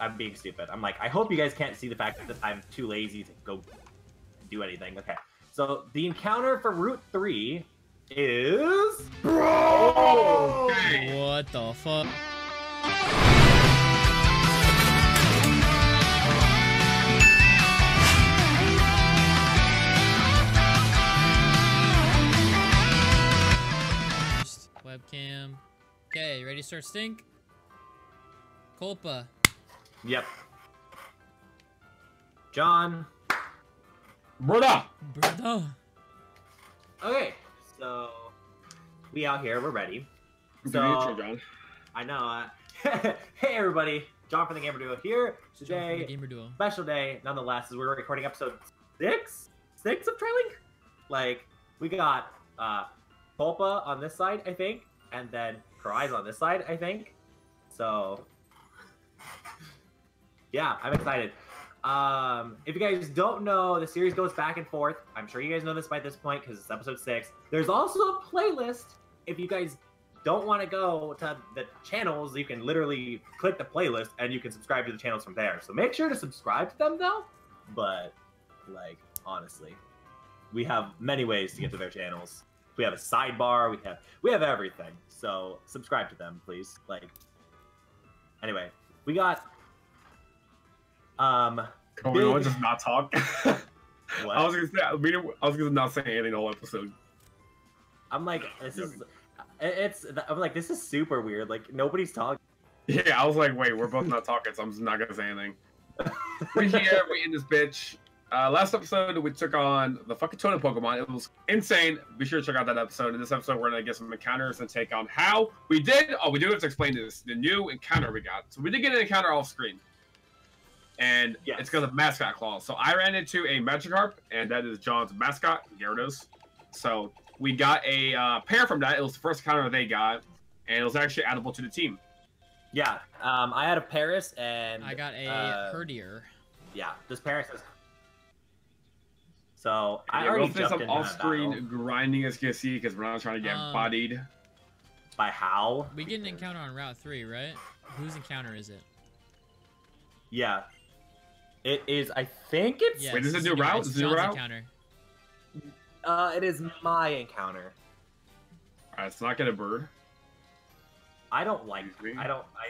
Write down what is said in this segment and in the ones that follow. I'm being stupid. I'm like, I hope you guys can't see the fact that I'm too lazy to go do anything. Okay, so the encounter for Route 3 is... Bro! What the fuck? Webcam. Okay, ready to start stink? Pulpa. Yep. John. Brother. Okay, so we out here. We're ready. So John. I know. Hey everybody, John from the Gamer Duo here. Today, Gamer Duo. Special day, nonetheless, as we're recording episode six of Tri-Link. Like we got Pulpa on this side, I think, and then Korai's on this side, I think. So. Yeah, I'm excited. If you guys don't know, the series goes back and forth. I'm sure you guys know this by this point because it's episode 6. There's also a playlist. If you guys don't want to go to the channels, you can literally click the playlist and you can subscribe to the channels from there. So make sure to subscribe to them though. But, like, honestly, we have many ways to get to their channels. We have a sidebar. We have everything. So subscribe to them, please. Like, anyway, we got... Koray, just not talk. What? I was gonna say, I was gonna not say anything all episode. I'm like, this is, I'm like, this is super weird. Like nobody's talking. Yeah, I was like, wait, we're both not talking, so I'm just not gonna say anything. We're here, we in this bitch. Last episode we took on the fucking Tuna Pokemon. It was insane. Be sure to check out that episode. In this episode, we're gonna get some encounters and take on Hau. We did. Oh, we do have to explain this. The new encounter we got. So we did get an encounter off screen. And yes. It's because of mascot claws. So I ran into a Magikarp, and that is John's mascot, Gyarados. So we got a pair from that. It was the first encounter they got, and it was actually addable to the team. Yeah, I had a Paras, and I got a Herdier. Yeah, this Paras is. So I already jumped into that battle. Off-screen grinding, as you can see, because we're not trying to get bodied by Hau. We get an encounter on Route 3, right? Whose encounter is it? Yeah. It is, I think it's... Yeah, wait, is it a new route? Is it a new route? Encounter. It is my encounter. Alright, let's not get a bird. I don't like... I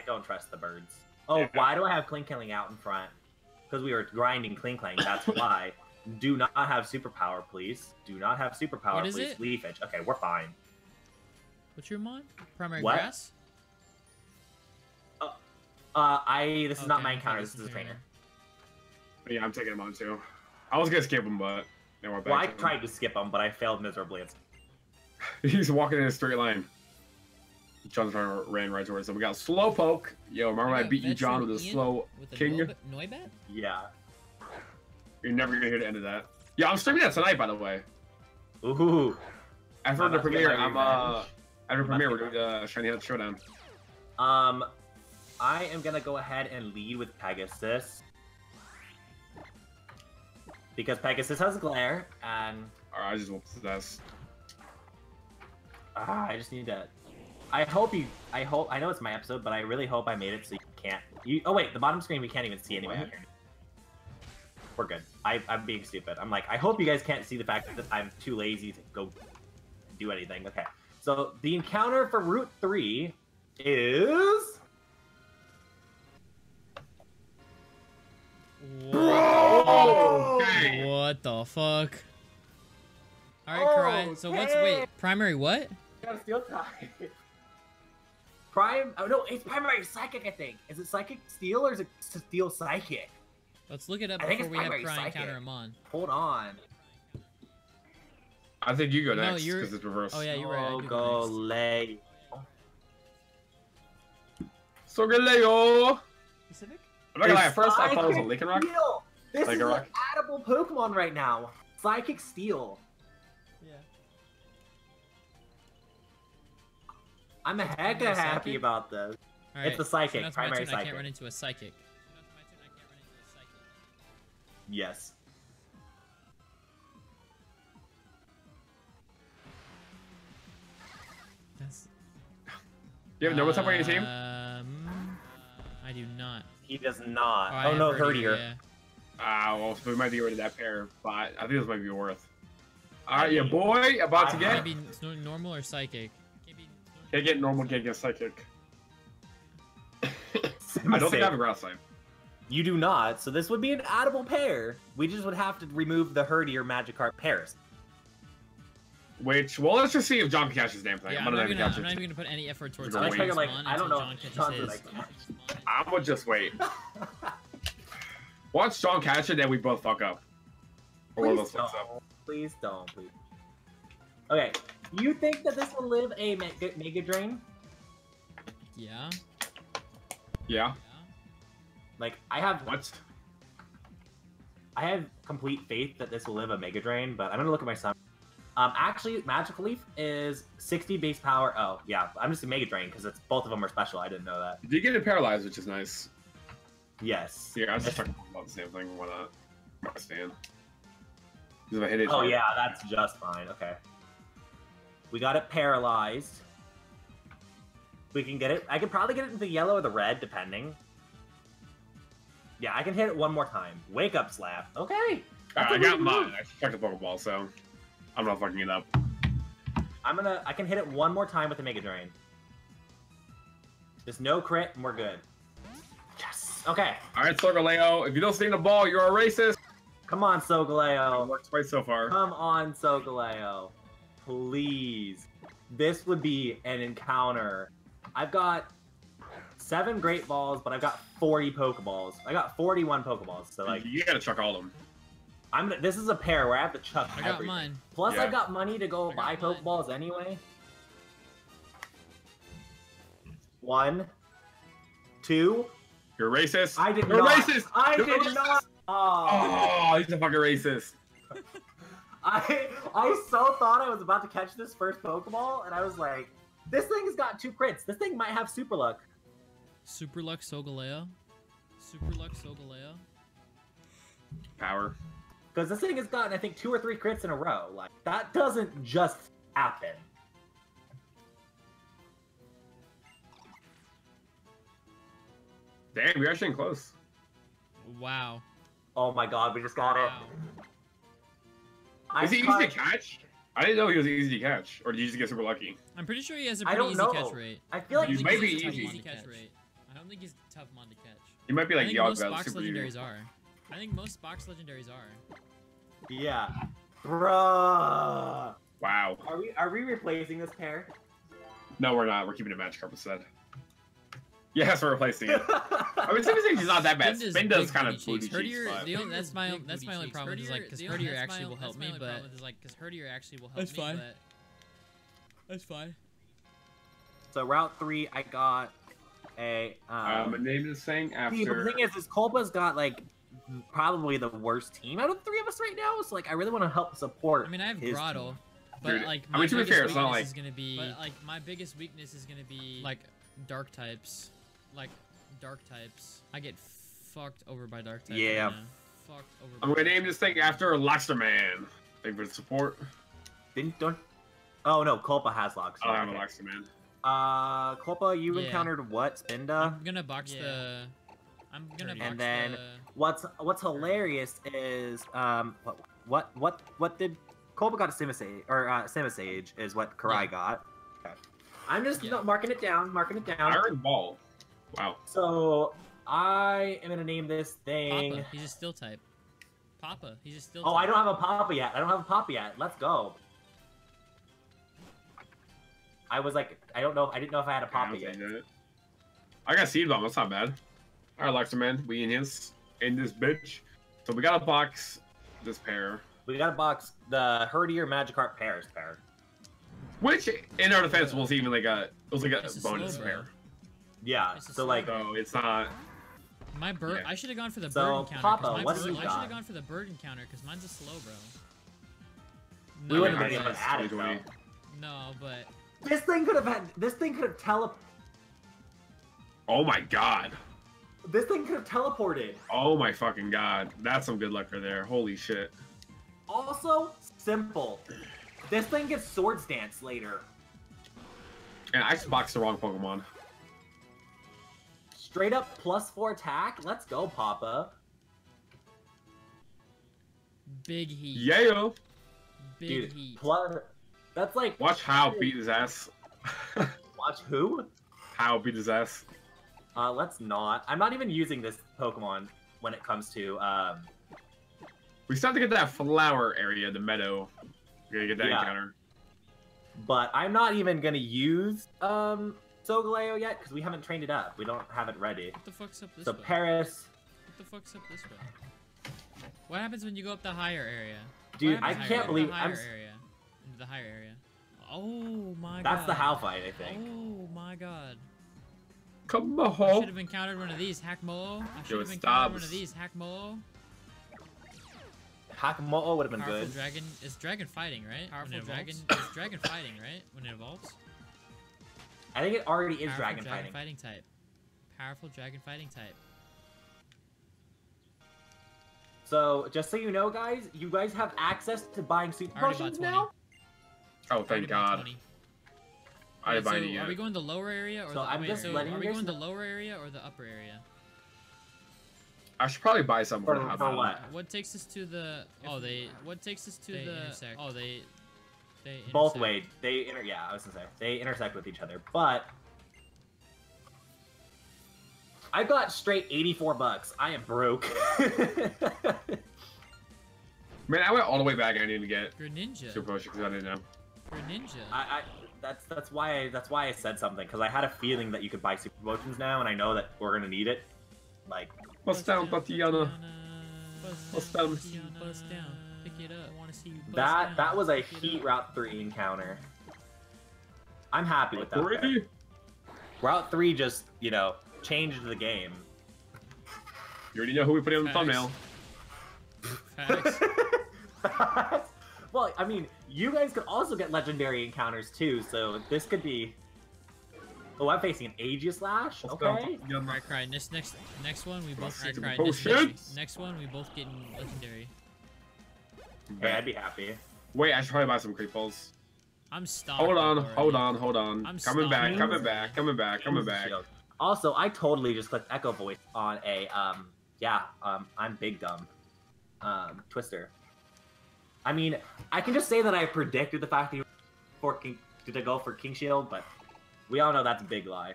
don't trust the birds. Oh, yeah. Why do I have Klinklang out in front? Because we were grinding Klinklang, that's why. Do not have superpower, please. Do not have superpower, what is please. It? Leaf edge. Okay, we're fine. What's your mind? Primary what? Grass? This is not my encounter, this is a trainer. Yeah, I'm taking him on too. I was gonna skip him, but they went back. Well, I tried to skip him, but I failed miserably. He's walking in a straight line. John's ran right towards him. We got Slowpoke. Yo, remember I beat you, John, with a Slowking? Noibat? Yeah. You're never gonna hear the end of that. Yeah, I'm streaming that tonight, by the way. Ooh. After the premiere, we're doing the Shiny Hunt Showdown. I am gonna go ahead and lead with Pegasus. Because Pegasus has glare, and... Alright, I just want possess. I just need to... I hope... I know it's my episode, but I really hope I made it so you can't... Oh wait, the bottom screen we can't even see anyway. We're good. I'm being stupid. I'm like, I hope you guys can't see the fact that I'm too lazy to go do anything. Okay, so the encounter for Route 3 is... Whoa. Okay. What the fuck? Alright, Koray, so what's, wait, primary what? Gotta steal time. Prime, oh no, it's primary psychic, I think. Is it psychic steel or is it steel psychic? Let's look it up before we have Koray counter him on. Hold on. I think you go next, because it's reverse. Oh yeah, you're right, I do go next. Solgaleo! Pacific? I'm not gonna lie, at first I thought it was a Lincoln Rock. Steel. This Lincoln is an addable Pokemon right now. Psychic Steel. Yeah. I'm a heck of happy about this. Right. It's a psychic, so primary psychic. I can't run into a psychic. Yes. That's... Do you have no one on your team? I do not. He does not. Oh, oh no, Herdier. Ah, well, so we might get rid of that pair, but I think this might be worth. Alright, your boy, about to get. Can't be normal or psychic? Can't get normal, can't get psychic. I don't think I have a ground sign. You do not, so this would be an addable pair. We just would have to remove the Herdier Magikarp pairs. Which, well, let's just see if John catches his damn thing. Yeah, I'm not even gonna put any effort towards it. Like, I don't know. I would just wait. Once John catches it, then we both fuck up. Or one of us fucks up. Please don't, please. Okay, you think that this will live a Mega Drain? Yeah. Yeah. Like, I have what? I have complete faith that this will live a Mega Drain, but I'm gonna look at my son. Actually, Magical Leaf is 60 base power. Oh, yeah. I'm just a Mega Drain because it's both of them are special. I didn't know that. You get it paralyzed, which is nice. Yes. Yeah, I was just talking about the same thing. Why not? I stand. If I hit it, oh yeah, that's just fine. Okay. We got it paralyzed. We can get it. I could probably get it into the yellow or the red, depending. Yeah, I can hit it one more time. Wake up, slap. Okay. I got mine. I checked the Pokeball, so I'm not fucking it up. I can hit it one more time with a Mega Drain. Just no crit, and we're good. Yes. Okay. All right, Solgaleo. If you don't sting the ball, you're a racist. Come on, Solgaleo. It worked twice so far. Come on, Solgaleo. Please. This would be an encounter. I've got 7 Great Balls, but I've got 40 Pokeballs. I got 41 Pokeballs, so like you gotta chuck all of them. This is a pair where I have to chuck everything. I got mine. Plus, yeah. I got money to go buy Pokeballs anyway. 1, 2. You're racist. I did not. Racist. I did not. Oh, he's a fucking racist. I so thought I was about to catch this first Pokeball, and I was like, this thing's got 2 crits. This thing might have Super Luck. Super Luck Solgaleo. Super Luck Solgaleo. Power. Because this thing has gotten, I think, 2 or 3 crits in a row. Like, that doesn't just happen. Dang, we're actually close. Wow. Oh my god, we just got it. Is he easy to catch? I didn't know he was easy to catch. Or did you just get super lucky? I'm pretty sure he has a pretty easy catch rate. I feel like he might be easy catch rate. I don't think he's a tough mon to catch. He might be like Yogg, but super legendaries are. I think most box legendaries are. Yeah. Bruh. Wow. Are we replacing this pair? No, we're not. We're keeping it Magikarp instead. Yes, we're replacing it. I mean, Spinda's not that bad. Spinda's kind of booty cheeks. That's my only problem. Is like, because Herdier actually will help me, but that's fine. That's fine. So Route 3, I got a. I'm gonna name this thing after. See, the thing is Pulpa's got like probably the worst team out of the 3 of us right now. So like, I really want to help support. I mean, I have Grotle, but like, my biggest weakness is gonna be like dark types. I get fucked over by dark types. Yeah. Right fucked over. I'm gonna name this thing after Lockster Man. Thank you for the support. Oh no, Culpa has Lockster. Oh, I'm a Lockster Man. Culpa, you encountered what? Spinda. I'm gonna box the. I'm gonna box and then what's hilarious is what did Culpa got a Simisage or Simisage is what Koray got. Okay. I'm just marking it down. Iron Ball. Wow. So I am gonna name this thing. Papa. He's a Steel type. Papa. He's a Steel type. Oh, I don't have a Papa yet. Let's go. I was like, I didn't know if I had a Papa yet. I got Seed Bomb. That's not bad. All right, Lockster Man. We in this bitch. So we gotta box this pair. We gotta box the Herdier Magikarp Paras pair. Which, in our defense, was even like a bonus pair. Yeah, so like, it's not. My bird. I should have gone for the bird encounter. Papa, what did you got? I should have gone for the bird encounter because mine's a slow bro. We wouldn't have been able to add it though. No, but this thing could have had. This thing could have Oh my god. This thing could have teleported. Oh my fucking god, that's some good luck right there. Holy shit. Also simple. This thing gets Swords Dance later. And I just boxed the wrong Pokemon. Straight up +4 attack. Let's go, Papa. Big heat. Yeah. Big dude, heat. Plus, that's like. Watch Hau beat his ass. Watch who? Hau beat his ass. Let's not. I'm not even using this Pokemon when it comes to. We still have to get that flower area, the meadow. We're gonna get that encounter. But I'm not even gonna use Solgaleo yet because we haven't trained it up. We don't have it ready. What the fuck's up this way? So Paras. What the fuck's up this way? What happens when you go up the higher area? Dude, I can't believe I'm. Into the higher area. Oh my god. That's the Hau fight, I think. Oh my god. Come on. I should have encountered one of these, Hakamo-o. I should have encountered one of these, Hakamo-o. Hakamo-o would have been good. Dragon is dragon fighting, right? Powerful dragon is dragon fighting, right? When it evolves. I think it already is dragon fighting. Dragon fighting type. Powerful dragon fighting type. So just so you know, guys, you guys have access to buying super potions now. Oh, thank god. I didn't buy any yet. Are we going the lower area or the upper area? So are we going the lower area or the upper area? I should probably buy some for what? What takes us to the? Oh, they. What takes us to the? Intersect. Oh, they. They intersect. Both ways. They Yeah, I was gonna say they intersect with each other, but I got straight 84 bucks. I am broke. Man, I went all the way back. I needed to get Greninja. Super potion because I didn't know. Greninja. I that's why I said something because I had a feeling that you could buy super potions now, and I know that we're gonna need it. Like. Bust down, Tatiana. Bust down. Bust down. Pick it up. I want to see you bust down. That was a heat Route 3 encounter. I'm happy with that. Route 3 just, you know, changed the game. You already know who we put in the thumbnail. Facts. Well, I mean, you guys could also get legendary encounters too, so this could be... Oh, I'm facing an Aegislash? Okay. Cry, cry. Next one, we both cry. Next one, we both get legendary. Hey, I'd be happy. Wait, I should probably buy some Creeples. I'm stopped. Hold on. I'm coming back. Also, I totally just clicked Echo Voice on a, I'm big dumb. Twister. I mean, I can just say that I predicted the fact that you were to go for King Shield, but... We all know that's a big lie.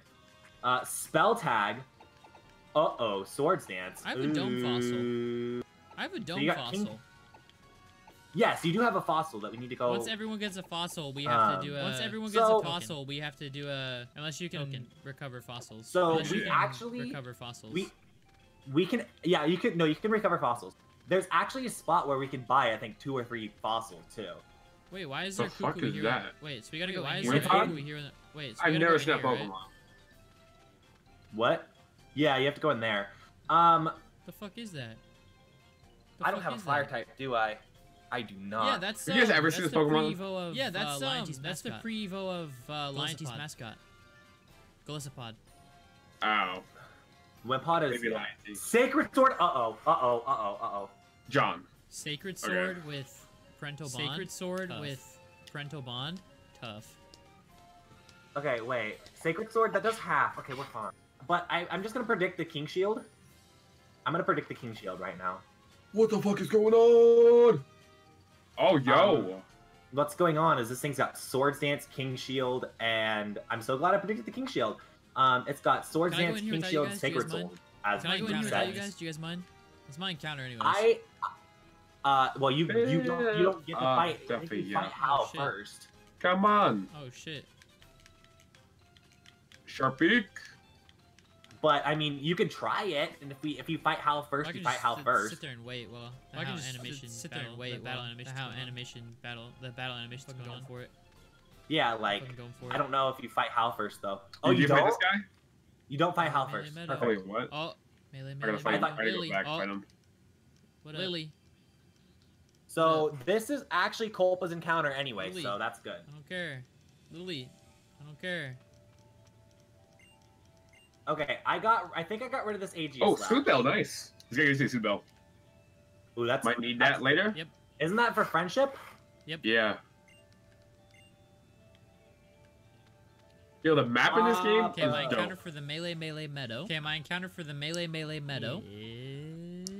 Spell tag. Uh-oh, Swords Dance. I have a dome fossil. Yes, you do have a fossil that we need to go... Once everyone gets a fossil, we have to do a... Unless you can recover fossils. So we actually... Recover fossils. We can... Yeah, you can... No, you can recover fossils. There's actually a spot where we can buy, I think, 2 or 3 fossils, too. Wait, why is there Cuckoo here? That? Wait, so we gotta go... Why is there Cuckoo here? Wait, so I've never seen that Pokemon. Right? What? Yeah, you have to go in there. The fuck is that? I don't have a fire type, do I? I do not. Yeah, that's. You guys ever see this Pokemon? Of, yeah, that's the pre-evo of Liontee's mascot. Golisopod. Oh. Webpod is Sacred Sword. John. Sacred Sword with Parental Bond. Sacred Sword with Parental Bond. Tough. Okay, wait. Sacred Sword, that does half. Okay, we're fine. But I'm just gonna predict the King Shield. I'm gonna predict the King Shield right now. What the fuck is going on? Oh, yo. What's going on is this thing's got Swords Dance, King Shield, and I'm so glad I predicted the King Shield. It's got Swords Dance, King Shield, and Sacred Sword. Can I go in here without you guys? Do you guys mind? It's my encounter anyways. Well, you don't get to fight. You fight Hau first. Come on. Oh, shit. Sharpeak. But I mean, you can try it, and if you fight Hau first, you fight Hau first. Sit there and wait. Well, I can just sit there and wait. The battle animation is going for it. Yeah, like I don't know if you fight Hau first though. Oh, you don't. You don't fight Hau first. Wait, what? Oh, melee. I gotta fight him. Lily. So this is actually Culpa's encounter anyway, so that's good. I don't care, Lily. I don't care. Okay, I think I got rid of this AG. Oh, Soothe Bell, nice. He's gonna use the Soothe Bell. Ooh, that's might need that later. Yep. Isn't that for friendship? Yep. Yeah. Yo, the map in this game is dope. Encounter for the melee meadow. Okay, my encounter for the melee meadow. Is...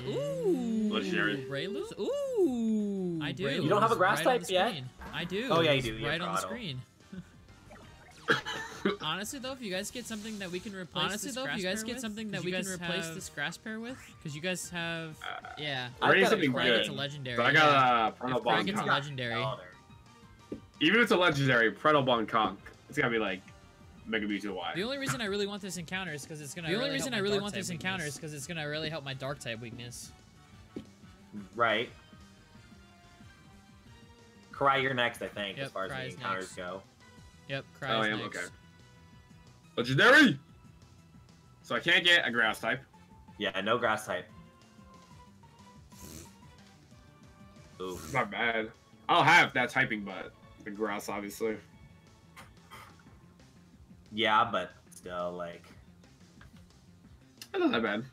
Ooh. Legendary. Breloom? Ooh. I do. You don't have a grass type yet? I do. Oh, yeah, you do. Right on the screen. Honestly, though, if you guys get something that we can replace this grass pair with, because you guys have, yeah. I got something good. So I got a Prunelbond Conk. Even if it's a legendary, Prunelbond Conk, it's gotta be like Mega Mewtwo Y. The only reason I really want this encounter is because it's gonna. Really help my Dark type weakness. Right. Koray, you're next, I think, as far as the encounters go. Yep, Koray is next. Okay. Legendary! So I can't get a grass type. Yeah, no grass type. Oof. It's not bad. I'll have that typing, but the grass, obviously. Yeah, but still, like... It's not that bad.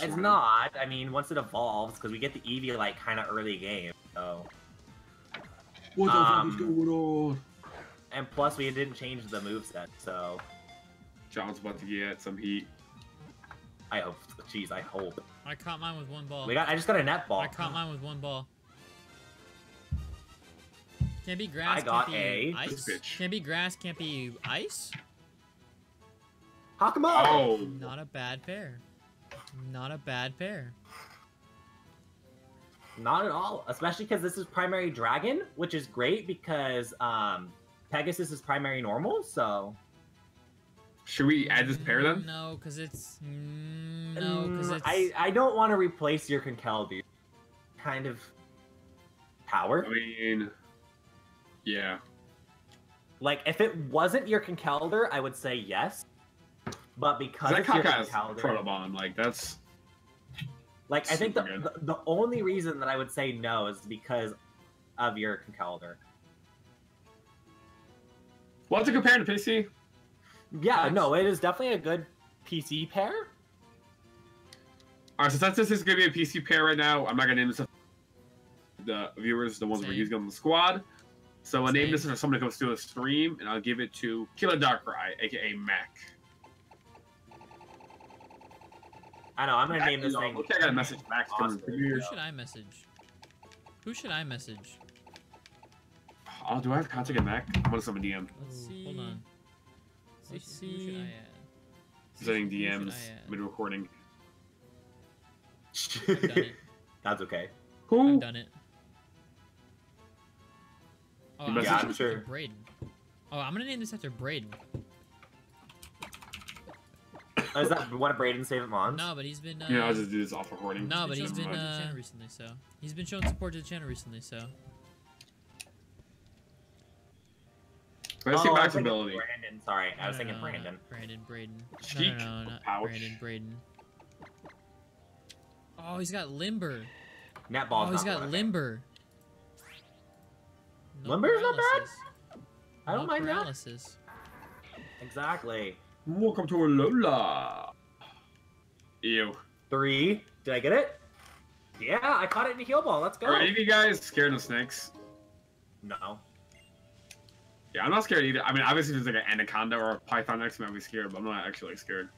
It's not. I mean, once it evolves, because we get the Eevee, like, kind of early game, so... What the fuck is going on? And plus, we didn't change the moveset, so... John's about to get some heat. I hope. Jeez, I hope. I caught mine with one ball. I just got a net ball. I caught mine with one ball. Can't be grass, can't be grass, can't be ice? Hakamo! Oh. Not a bad pair. Not a bad pair. Not at all. Especially because this is primary dragon, which is great because Pegasus is primary normal, so... Should we add this pair then? No, because it's... No, because it's... I don't want to replace your Conkeldurr. Kind of... Power? I mean... Yeah. Like, if it wasn't your Conkeldurr, I would say yes. But because it's your Conkeldurr... Protobomb, like, that's... Like, I think the only reason that I would say no is because of your Conkeldurr. Well, to compare to PC... Yeah, no, it is definitely a good PC pair. Alright, so since this is going to be a PC pair right now, I'm not going to name this the viewers, the ones we're using on the squad. So I'll name this for someone who comes to a stream, and I'll give it to Killer Darkrai, aka Mac. I know, I'm going to name this thing. Okay, I got a message. Max coming from you. Who should I message? Who should I message? Oh, do I have contact at Mac? I'm going to summon DM. Let's see. Hold on. Who should I add? Sending DMs mid-recording. I've done it. That's okay. Who? I've done it. Oh, I'm gonna name this after Braden. Oh, I'm gonna name this after Braden. Is that what Braden saved him on? No, but he's been. Yeah, I'll just do this off recording. No, but he's been to the channel recently, so he's been showing support to the channel recently, so. Let's see Max's ability. Brandon, sorry, I was thinking Brandon. Brandon, Braden. Sheik. No, not Brandon, Braden. Oh, he's got Limber. Netball. Oh, he's got Limber. No Limber's not bad. I don't mind paralysis. That. Exactly. Welcome to Alola. Ew. 3. Did I get it? Yeah, I caught it in a heal ball. Let's go. Are any of you guys scared of snakes? No. Yeah, I'm not scared either. I mean, obviously, if there's like an anaconda or a python next to me, I'd be scared, but I'm not actually like, scared.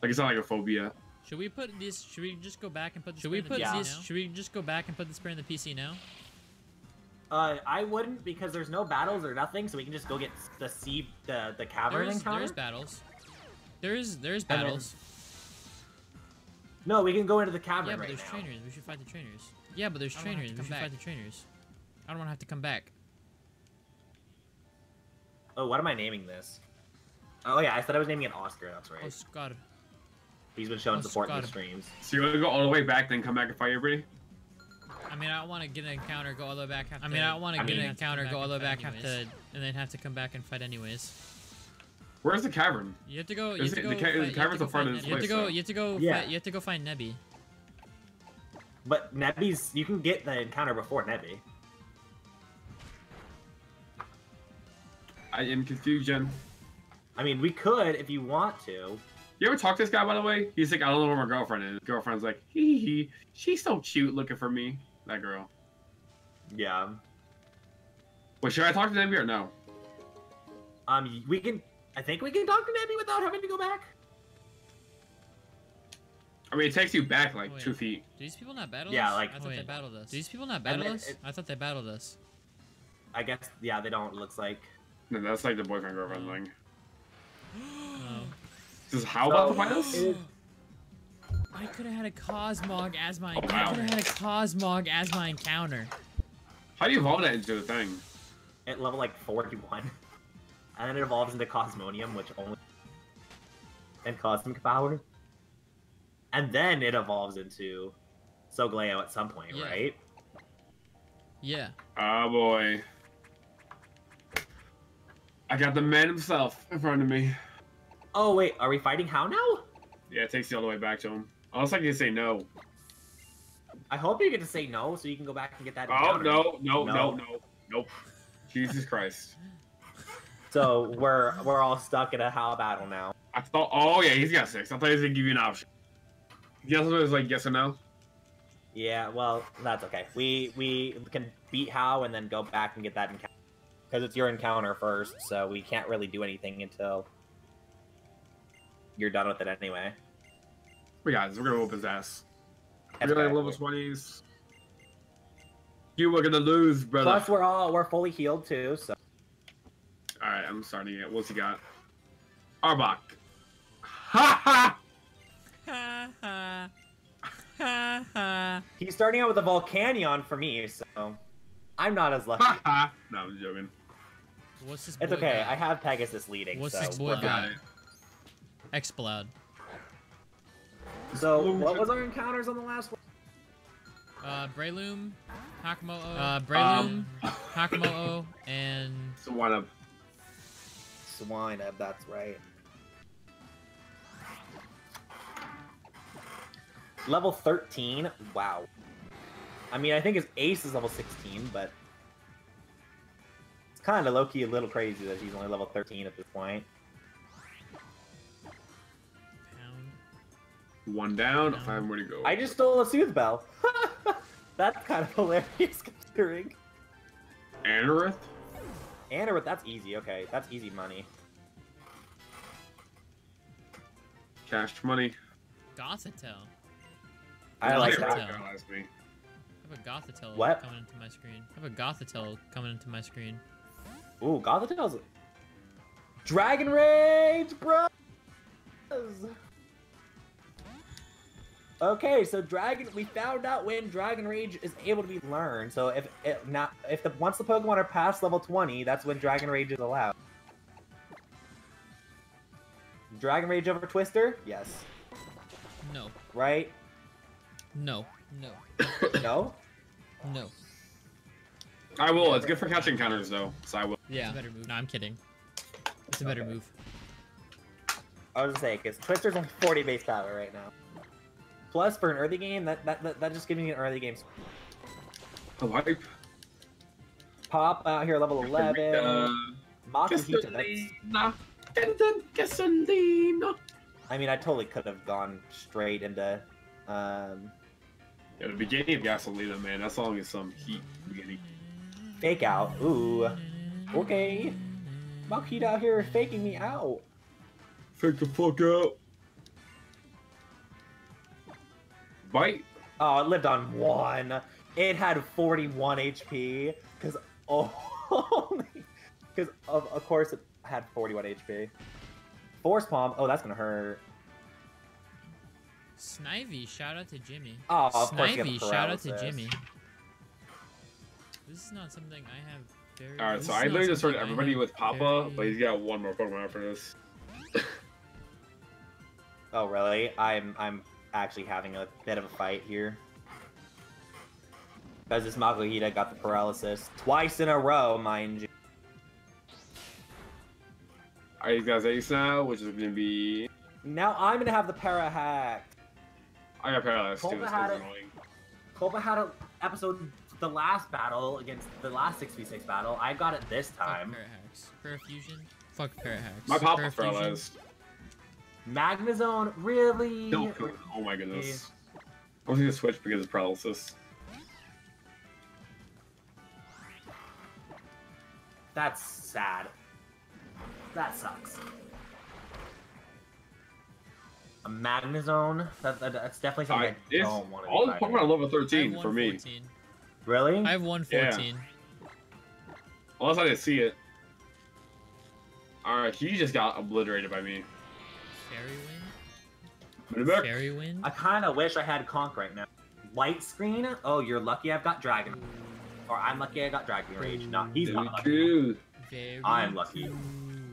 Like, it's not like a phobia. Should we put these? Should we just go back and put? Should we just go back and put this spray in the PC now? I wouldn't because there's no battles or nothing, so we can just go get the cavern encounter. There's battles. There's battles. No, we can go into the cavern. Yeah, but there's trainers. We should fight the trainers. Yeah, but there's trainers. We should fight the trainers. I don't want to have to come back. Oh, what am I naming this? Oh yeah, I said I was naming it Oscar, that's right. Oscar. He's been showing support in the streams. So you want to go all the way back, then come back and fight everybody? I mean, I don't want to get an encounter, go all the way back, have to... I mean, I don't want to get an encounter, go all the way back, have to... And then have to come back and fight anyways. Where's the cavern? You have to go... The cavern's so far to this place, you have to go find Nebby. But Nebby's... You can get the encounter before Nebby. I am confused, Jen. I mean, we could if you want to. You ever talk to this guy, by the way? He's like, I don't know where my girlfriend is. His girlfriend's like, hee hee, she's so cute looking for me. That girl. Yeah. Wait, should I talk to Nebby or no? We can. I think we can talk to Nebby without having to go back. I mean, it takes you back like 2 feet. Do these people not battle us? Yeah, like I thought they battled us. Do these people not battle us? I thought they battled us. I guess yeah, they don't. Looks like. No, that's like the boyfriend girlfriend thing. Oh. Is Hau about to fight us? I could have had a Cosmog as my. I could have had a Cosmog as my encounter. How do you evolve that into a thing? At level like 41, and then it evolves into Cosmonium, which only and Cosmic Power. And then it evolves into Solgaleo at some point, right? Yeah. Oh boy. I got the man himself in front of me. Oh wait, are we fighting Hau now? Yeah, it takes you all the way back to him. Unless I can say no. I hope you get to say no so you can go back and get that. Oh no. Jesus Christ. So we're all stuck in a Hau battle now. I thought he's got 6. I thought he was gonna give you an option. Guess what it was like, yes or no? Yeah, well, that's okay. We can beat Hau and then go back and get that encounter. Because it's your encounter first, so we can't really do anything until you're done with it anyway. We got this. We're going to whoop his ass. We're going to level 20s. You were going to lose, brother. Plus, we're fully healed, too, so. Alright, I'm starting it. What's he got? Arbok. Ha ha! Ha ha. Ha ha. He's starting out with a Volcanion for me, so I'm not as lucky. Ha ha. No, I'm joking. What's this? It's okay. Got? I have Pegasus leading. What's this boy got? Exploud. So what was our encounters on the last one? Breloom, Hakamo-o, Hakamo-o, and Swinub. Swinub, that's right. Level 13? Wow. I mean, I think his ace is level 16, but it's kind of low-key a little crazy that he's only level 13 at this point. One down, I where to go. I just stole a Soothe Bell. That's kind of hilarious considering. Anorith? Anorith, that's easy, okay. That's easy money. Cashed money. Gothitelle. I like that. I have a Gothitelle coming into my screen. I have a Gothitelle coming into my screen. Ooh, Gothitelle's Dragon Rage, bros! Okay, so we found out when Dragon Rage is able to be learned. So if it once the Pokemon are past level 20, that's when Dragon Rage is allowed. Dragon Rage over Twister? Yes. No. Right? No. No. No? No. I will. It's good for catching counters, though. So I will. Yeah. It's a better move. No, I'm kidding. It's a better move. I was gonna say, because Twister's only 40 base power right now. Plus, for an early game, that just gives me an early game. A wipe. Pop out here, level 11. Makuhita. Gasolina. I mean, I totally could have gone straight into. Yeah, the beginning of Gasolina, man, that song is some heat beginning. Fake out, ooh. Okay. Makita out here faking me out. Fake the fuck out. Bite. Oh, it lived on 1. It had 41 HP. Because, because of course it had 41 HP. Force Palm, oh, that's gonna hurt. Snivy, shout out to Jimmy. Oh, Snivy, shout out to Jimmy. This is not something I have. Alright, so I literally just started everybody with Papa, but he's got one more Pokemon after this. Oh really? I'm actually having a bit of a fight here. Because this Makuhita got the paralysis twice in a row, mind you. Alright, he's got his ace now, which is gonna be. Now I'm gonna have the para hack. I got paralyzed too. Pulpa had an episode, the last battle against the last 6v6 battle. I got it this time. Fuck para hacks. Para fusion. Fuck para hacks. My Papa's paralyzed. Magnezone, really? Don't kill him. Oh my goodness. Yeah. I was gonna switch because of paralysis. That's sad. That sucks. A Magnezone? That's definitely something I don't want to do. All the Pokemon are level 13 for me. Really? I have 114. Yeah. Unless I didn't see it. Alright, he just got obliterated by me. Fairy Wind? I kind of wish I had Conk right now. Light Screen? Oh, you're lucky I've got Dragon. Or I'm lucky I got Dragon Rage. No, he's not lucky. I'm lucky.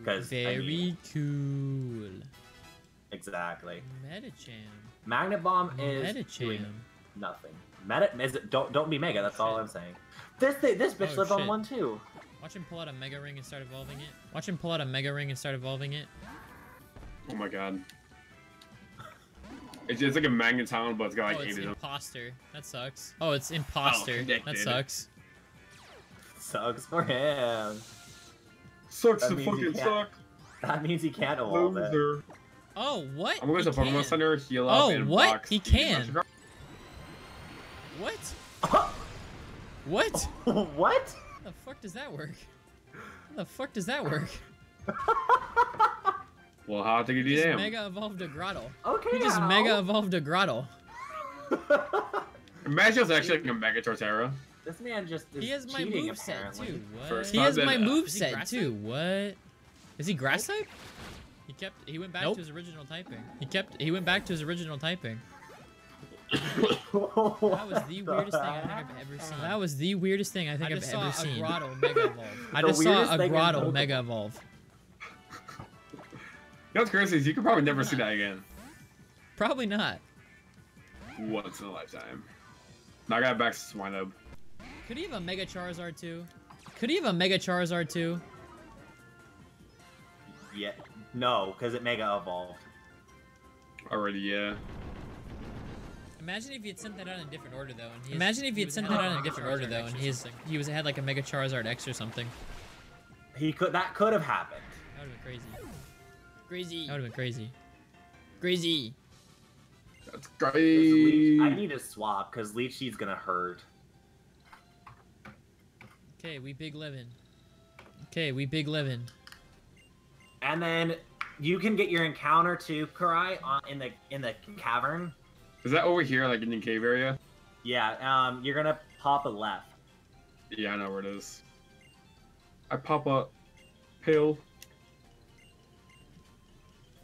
Very cool. Exactly. Medicham. Magnet Bomb is doing nothing. Don't be Mega. That's all I'm saying. This bitch lived on one too. Watch him pull out a Mega Ring and start evolving it. Oh my god. It's like a Magneton, but it's got like 8 of them. Imposter. That sucks. Oh, it's Imposter. Oh, that sucks. Sucks for him. Sucks to fucking suck. That means he can't evolve it. Oh, what? I'm going to Pokemon Center, heal up, and block. He can. What? What? What? How the fuck does that work? Well, how do you do that? Mega evolved a Grotle. Okay. He just Mega evolved a Grotle. Imagine it's actually like a Mega Torterra. This man just is cheating apparently. He has my moveset too. What? Is he grass type? He went back to his original typing. He went back to his original typing. That was the weirdest thing I think I've ever seen. I just saw a Grotle Mega Evolve. You know what's crazy is you could probably never see that again. Probably not. Once in a lifetime. Now I got back to Swinub. Could he have a Mega Charizard too? Yeah. No, because it Mega Evolved. Already, yeah. Imagine if you'd sent that out in a different order though. And he was had like a Mega Charizard X or something. That could have happened. That would've been crazy. That's crazy. I need a swap because Leechy's gonna hurt. Okay, we big livin'. And then you can get your encounter too, Koray, in the cavern. Is that over here, like in the cave area? Yeah, you're gonna pop a left. Yeah, I know where it is. I pop a pill.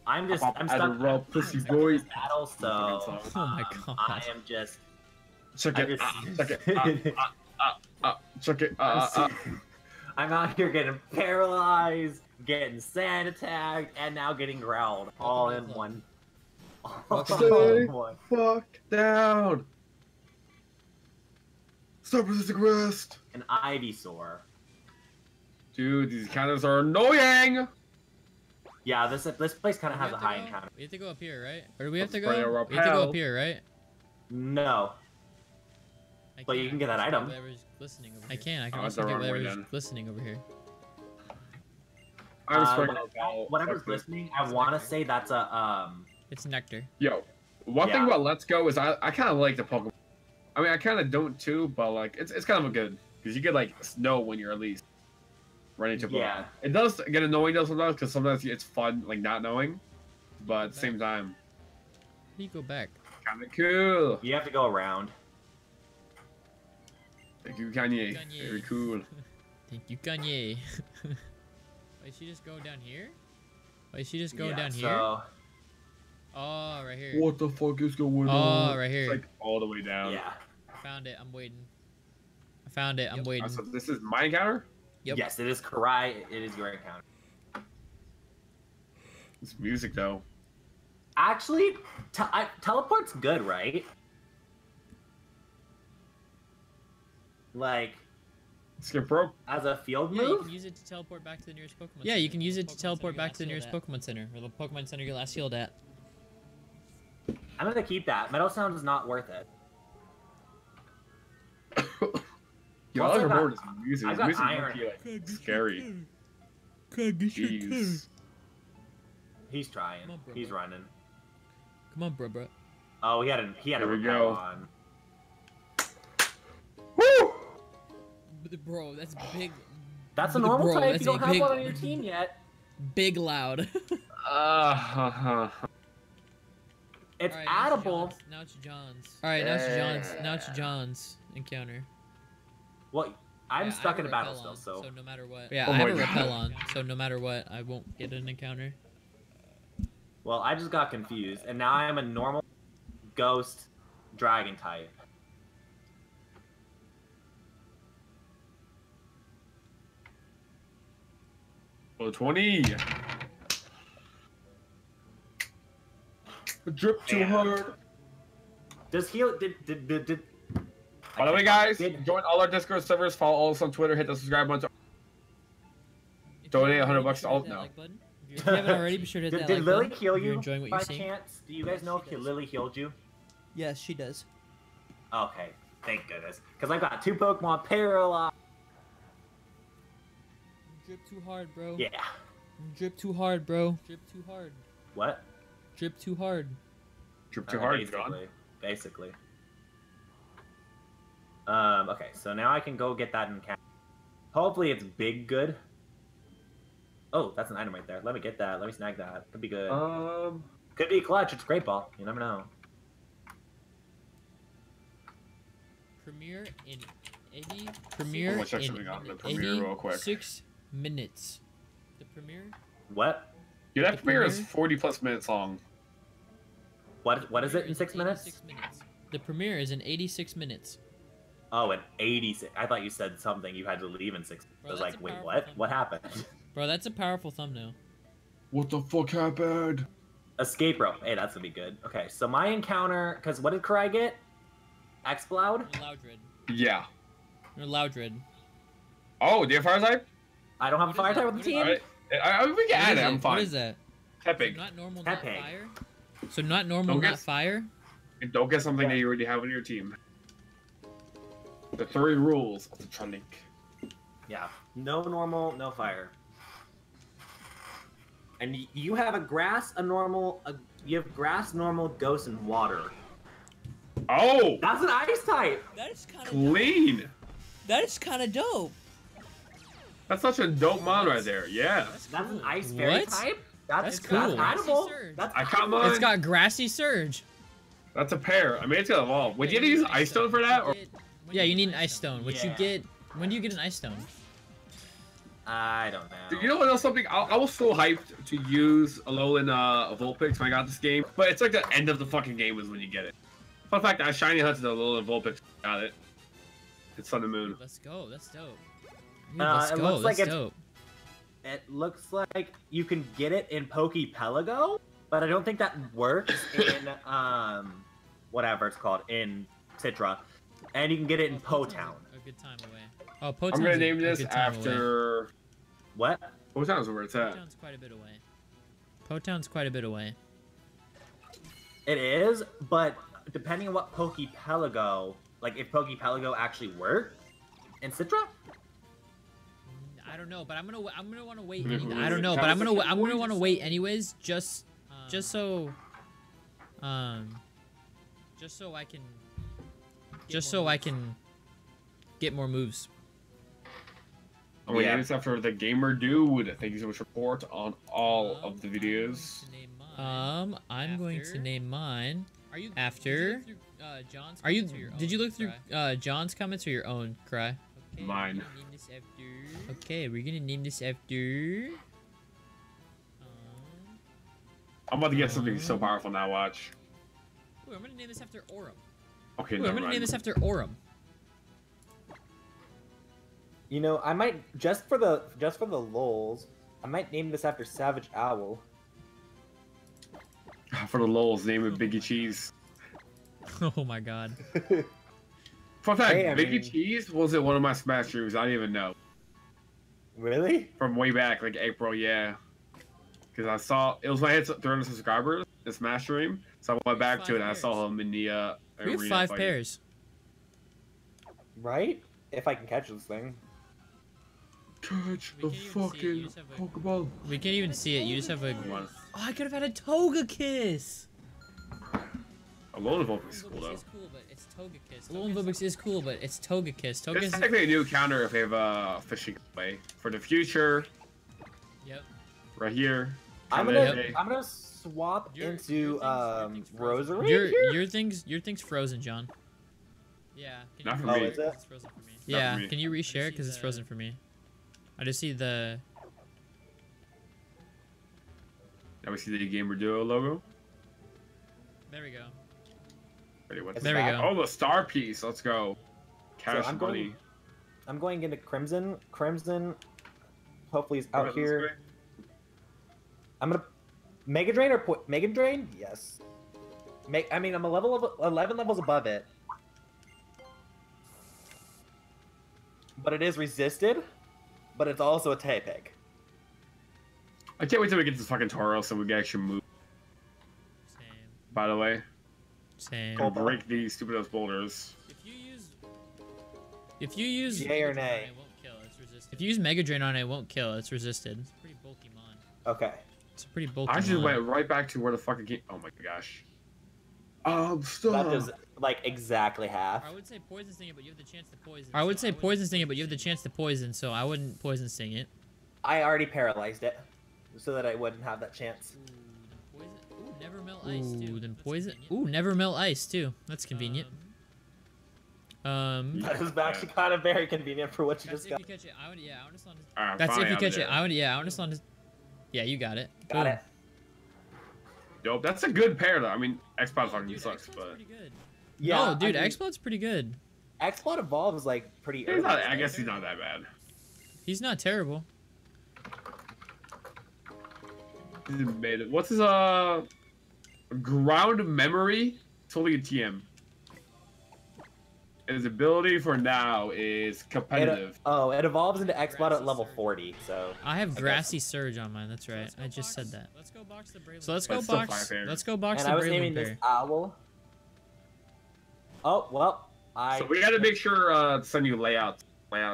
I'm stuck raw pussy boy battle, so I am just I'm out here getting paralyzed, getting sand attacked, and now getting growled all in one. Fuck down. Stop resisting rest. An Ivysaur. Dude, these encounters are annoying. Yeah, this place kind of has a high encounter. We have to go up here, right? Or do we have to go? We have to go up here, right? No. But you can get that item. I can. I can also get whatever's glistening over here. Whatever's glistening, I want to say that's a It's nectar. Yo, one thing about Let's Go is I kind of like the Pokemon. I mean, I kind of don't too, but like it's kind of good because you get like snow when you're at least running to Pokemon. Yeah. It does get annoying though sometimes because sometimes it's fun like not knowing, but at the same time. You go back. Kind of cool. You have to go around. Thank you, Kanye. Very cool. Thank you, Kanye. Wait, she just go down here? Wait, she just go down here? Oh, right here. What the fuck is going on? Oh, right here. It's like all the way down. Yeah. I found it. I'm waiting. Yep. So this is my encounter? Yep. Yes, it is Koray. It is your encounter. It's music, though. Actually, teleport's good, right? Like, skip rope as a field move. Yeah, you can use it to teleport back to the nearest Pokemon. Yeah, you can use it to teleport back to the nearest Pokemon Center, or the Pokemon Center you last healed at. I'm gonna keep that. Metal Sound is not worth it. Yo, all I've heard is music. I've got iron. Like, scary. Jeez. He's trying. On, bro, he's running. Come on, bro. Oh, he had a repel on. Woo! Bro, that's big. That's a normal type. You don't have one on your team yet. Big loud. It's addable. Now it's John's. Alright, now it's John's. Now it's John's encounter. Well, I'm stuck in a battle still, so no matter what. Yeah, I have a repel on, so no matter what, I won't get an encounter. Well, I just got confused, and now I am a normal ghost dragon type. Oh, 20! Drip too hard. Does heal? Did by the way, guys, join all our Discord servers, follow all us on Twitter, hit the subscribe button. Donate $100 to all now. If you haven't already, be sure to hit that like button. Did Lily heal you by chance? Do you guys know if Lily healed you? Yes, she does. Okay, thank goodness. Because I've got 2 Pokemon paralyzed. Drip too hard, bro. Yeah. Drip too hard, bro. Drip too hard. What? Drip too hard. Drip too hard, basically. Okay, so now I can go get that in cap. Hopefully it's big good. Oh, that's an item right there. Let me get that. Let me snag that. Could be good. Could be clutch. It's Great Ball. You never know. Premiere in 80. Premiere in 6 minutes. The premiere? What? Dude, that premiere is 40+ minutes long. What is it in 6 minutes? 6 minutes. The premiere is in 86 minutes. Oh, in 86. I thought you said something. You had to leave in 6 minutes. I was like, wait, what? Thumbnail. What happened? Bro, that's a powerful thumbnail. What the fuck happened? Escape rope. Hey, that's gonna be good. Okay, so my encounter. Because what did Koray get? Exploud? Loudred. Yeah. Or Loudred. Oh, do you have fire type? I don't have a fire type on the team. I mean, we can add it. I'm fine. What is that? Tepig. So not normal, not fire. So not normal, not fire. And don't get something that you already have on your team. The 3 rules of the Tri-Link. Yeah. No normal, no fire. And you have a grass, a normal, you have grass, normal, ghost, and water. Oh! That's an ice type. That is kind of clean. Dope. That is kind of dope. That's such a dope mod right there, yeah. That's an ice fairy type? That's cool. That's animal. I caught mine. It's got grassy surge. That's a pair. I mean, it's gonna evolve. Would you have to use an ice stone for that? Or? Yeah, you need an ice stone. Which you get. When do you get an ice stone? I don't know. You know what else? Something I was so hyped to use Alolan Vulpix when I got this game, but it's like the end of the fucking game is when you get it. Fun fact: I shiny hunted Alolan Vulpix. Got it. It's Sun and Moon. Let's go. That's dope. Dude, let's go. Looks like it looks like you can get it in Poki Pelago, but I don't think that works in whatever it's called in Citra, and you can get it in Potown. A good time away. Oh, Potown. I'm gonna name this after what? Potown's where it's at. Potown's quite a bit away. Potown's quite a bit away. It is, but depending on what Poki Pelago, like if Poki Pelago actually worked in Citra. I don't know, but I'm gonna want to wait. I don't know, but I'm gonna want to wait anyways, just so I can get more moves. Oh wait, it's after the Gamer Dude. Thank you so much for support on all of the videos. I'm going to name mine. Are you after? Did you look through, John's are you? Did you look through John's comments or your own, Koray? Okay, mine. Okay, we're gonna name this after. I'm about to get something so powerful now. Watch. Ooh, I'm gonna name this after Aurum. Okay, I'm gonna name this after Aurum. You know, I might just for the lols, I might name this after Savage Owl. For the lols, name it Biggie Cheese. Oh my god. Fun fact, Biggie Cheese was in one of my Smash rooms. I don't even know. Really? From way back, like April, yeah. Because I saw it was when I hit 300 subscribers in Smash stream, so I went back to it and I saw him in the arena. We have 5 pairs, right? If I can catch this thing. Catch the fucking Pokeball. We can't even see it. You just have a one. Oh, I could have had a Togekiss. Alolan Vulpix is cool though. Alolan Vulpix is cool, but it's Togekiss. Togekiss. It's technically a new counter if they have a fishing play for the future. Yep. right here. I'm gonna swap into Rosary. Your thing's frozen, John. Yeah. Not for me. It's frozen for me. Yeah. Can you reshare it because it's frozen for me? I just see the. Now we see the Gamer Duo logo. There we go. Wait, what's there that? We go. Oh, the star piece. Let's go. Cash so money. I'm going into Crimson. Crimson, hopefully, is out right, here. I'm gonna Mega Drain or Mega Drain? Yes. I mean, I'm a level of 11 levels above it, but it is resisted. But it's also a type pick. I can't wait till we get this fucking Tauros so we can actually move. Same. By the way. Same. I'll break these stupid ass boulders. If you use Yay or nay. It won't kill, it's resisted. If you use Mega Drain on it, it won't kill, it's resisted. It's a pretty bulky mon. Okay. It's a pretty bulky mon. I just went right back to where the fucking game. Oh my gosh. I'm still. That does like exactly half. I would say poison sting it, but you have the chance to poison. I would say poison sting it, but you have the chance to poison, so I wouldn't poison sting it. I already paralyzed it, so that I wouldn't have that chance. Ooh, poison. Ooh, never melt ice too. Ooh, then poison. Ooh, never melt ice too. That's convenient. That is actually kind of very convenient for what you just got. That's if you catch it. I would. Yeah, I would just. That's if you catch it. I would. Yeah, I would just. Yeah, you got it. Got it. Dope. That's a good pair, though. I mean, X-Plot fucking sucks, but... Pretty good. Yeah, no, dude, I mean, X-Plot's pretty good. X-Plot Evolve is, like, pretty... He's not, I guess he's not that bad. He's not terrible. What's his, Ground Memory? Totally a TM. His ability for now is competitive. It evolves into X-Plot at level 40, so... I have Grassy Surge on mine, that's right. I just said that. Let's go box the Breloom. So let's go box the Breloom. And I was naming this Owl. Oh, well, So we gotta make sure to send you layout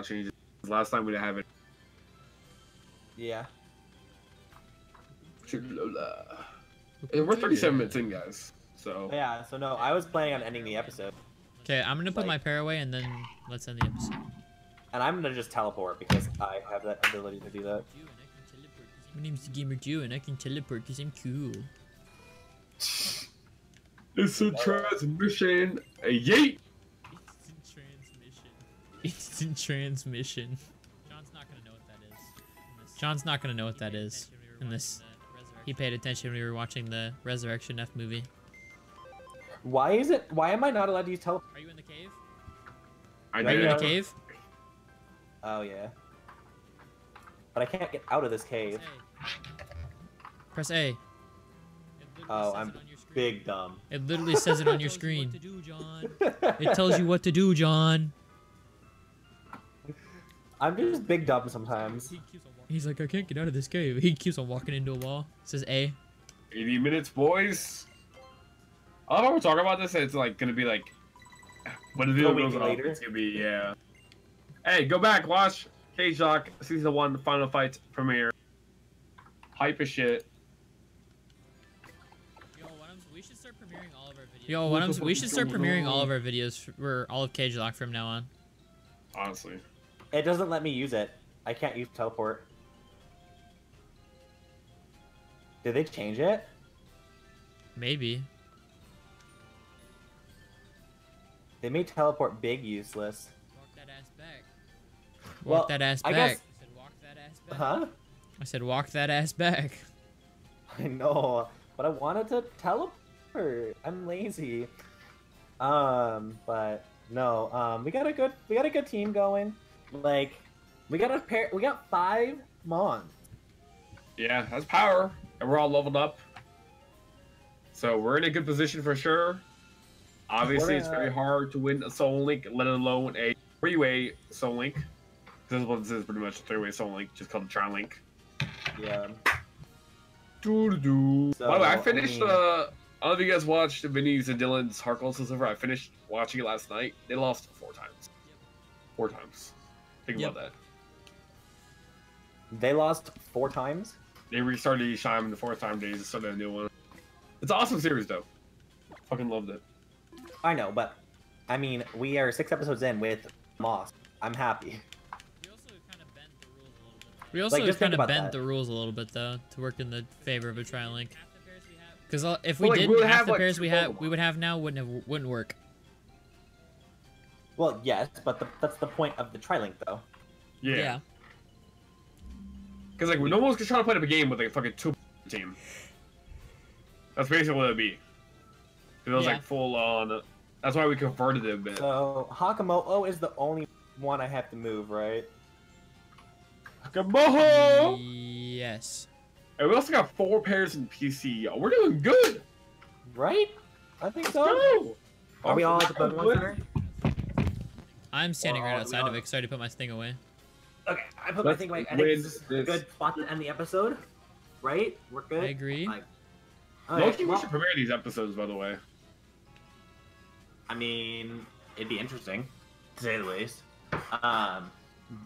changes. Last time we didn't have it. Yeah. Lola. We're 37 minutes in, guys, so... Yeah, so no, I was planning on ending the episode. Okay, I'm gonna put my pair away and then let's end the episode. And I'm gonna just teleport because I have that ability to do that. My name's the Gamer Duo and I can teleport because I'm cool. It's a transmission. Yeet! Instant transmission. Instant transmission. John's not gonna know what that is. John's not gonna know what that is. Unless he paid attention when we were watching the Resurrection F movie. Why am I not allowed to use teleport? Are you in the cave? Are you in the cave? Oh, yeah. But I can't get out of this cave. Press A. Oh, I'm big dumb. It literally says it on your screen. It tells you what to do, John. I'm just big dumb sometimes. He's like, I can't get out of this cave. He keeps on walking into a wall. It says A. 80 minutes, boys. I don't know if we're talking about this, it's like gonna be like when the video goes off, it's gonna be Hey, go back, watch Cage Lock Season 1 Final Fights premiere. Hype as shit. Yo, we should start premiering all of our videos. Yo, we should start premiering all of our videos for all of Cage Lock from now on. Honestly. It doesn't let me use it. I can't use teleport. Did they change it? Maybe. They made teleport big useless. Walk that ass back. Well, walk that ass back. I said walk that ass back. Huh? I said walk that ass back. I know, but I wanted to teleport. I'm lazy. But no. We got a good team going. Like, we got 5 Mons. Yeah, that's power, and we're all leveled up. So we're in a good position for sure. Obviously, it's very hard to win a Soul Link, let alone a three-way Soul Link. This is pretty much a three-way Soul Link, just called Tri-Link. Yeah. So, by the way, I finished, I don't know if you guys watched Vinny's and Dylan's Heart Gold Silver. I finished watching it last night. They lost 4 times. Yep. 4 times. Think about that. They lost 4 times? They restarted each time, and the 4th time they just started a new one. It's an awesome series, though. Fucking loved it. I know, but I mean, we are 6 episodes in with Moss. I'm happy. We also kind of bent the rules a little bit. We also like, just kind of bent the rules a little bit, though, to work in the favor of a Tri-Link. Because if we didn't have the pairs we had, we would have now wouldn't work. Well, yes, but that's the point of the Tri-Link, though. Yeah. Because like no one's trying to play up a game with like a fucking two team. That's basically what it'd be. It was like full on. That's why we converted it a bit. So Hakamo-o is the only one I have to move, right? Hakamo-o. Yes. And we also got 4 pairs in PC. We're doing good, right? I think so. Go. Are we all at the Pokemon Center? I'm standing right outside of it. Sorry to put my thing away. Okay, I put my thing away. I think this is a good spot to end the episode, right? We're good. I agree. We should premiere these episodes, by the way. I mean, it'd be interesting, to say the least.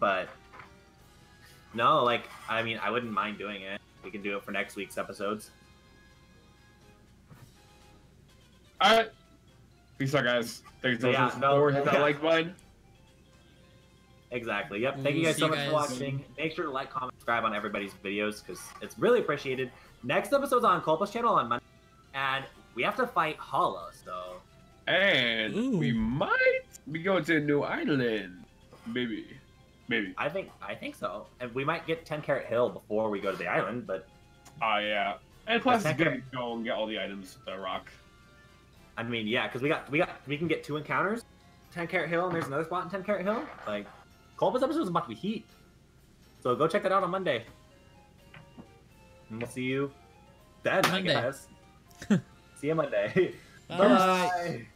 But no, like, I mean, I wouldn't mind doing it. We can do it for next week's episodes. All right. Peace out, guys. Thanks for hit that like button. Exactly. Yep. Thank you guys so much for watching. Make sure to like, comment, subscribe on everybody's videos because it's really appreciated. Next episode's on Pulpa's channel on Monday, and we have to fight Hollow. So. And we might be going to a new island, maybe. I think so. And we might get 10 Carat Hill before we go to the island, but. Oh yeah. And plus, it's good to go and get all the items that rock. I mean, yeah, because we can get 2 encounters, 10 Carat Hill, and there's another spot in 10 Carat Hill. Like. Pulpa's episode is about to be heat. So go check that out on Monday. And we'll see you then, I guess. See you Monday. Bye. Bye.